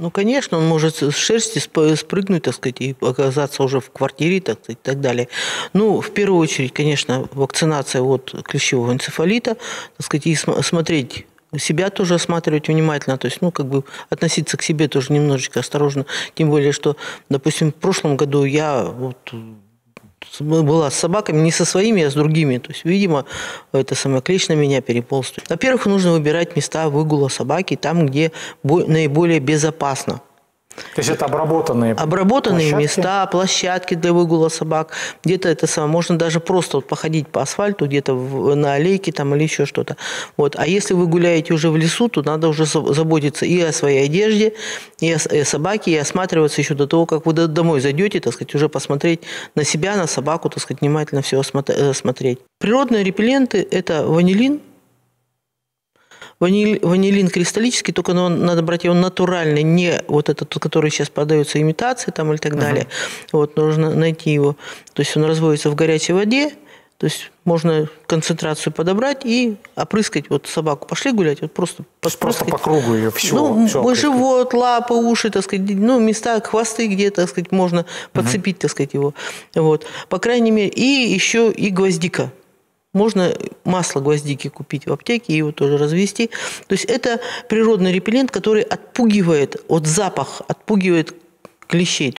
Ну, конечно, он может с шерсти спрыгнуть, так сказать, и оказаться уже в квартире, так сказать, и так далее. Ну, в первую очередь, конечно, вакцинация от клещевого энцефалита, так сказать, и смотреть, себя тоже осматривать внимательно, то есть, ну, как бы относиться к себе тоже немножечко осторожно. Тем более, что, допустим, в прошлом году я вот была с собаками, не со своими, а с другими. То есть, видимо, клещ на меня переполз. Во-первых, нужно выбирать места выгула собаки там, где наиболее безопасно. То есть это обработанные площадки? Места, площадки для выгула собак. Где-то это самое, можно даже просто вот походить по асфальту, где-то на аллейке там, или еще что-то. Вот. А если вы гуляете уже в лесу, то надо уже заботиться и о своей одежде, и о собаке, и осматриваться еще до того, как вы домой зайдете, так сказать, уже посмотреть на себя, на собаку, так сказать, внимательно все осмотреть. Природные репелленты – это ванилин. Ванилин кристаллический, только надо брать его натуральный, не вот этот, который сейчас продается, имитации там или так далее. Вот, нужно найти его. То есть он разводится в горячей воде, то есть можно концентрацию подобрать и опрыскать. Вот собаку пошли гулять, вот просто по кругу ее все. Ну, все живот, лапы, уши, так сказать, ну, места, хвосты, где, так сказать, можно подцепить, так сказать, его. Вот. По крайней мере, и еще и гвоздика. Можно масло гвоздики купить в аптеке и его тоже развести. То есть это природный репеллент, который отпугивает от запаха, отпугивает клещей.